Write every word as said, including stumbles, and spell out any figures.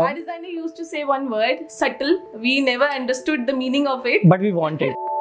Our designer used to say one word, subtle. We never understood the meaning of it. But we want it.